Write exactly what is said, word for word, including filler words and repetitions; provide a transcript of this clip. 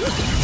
Look at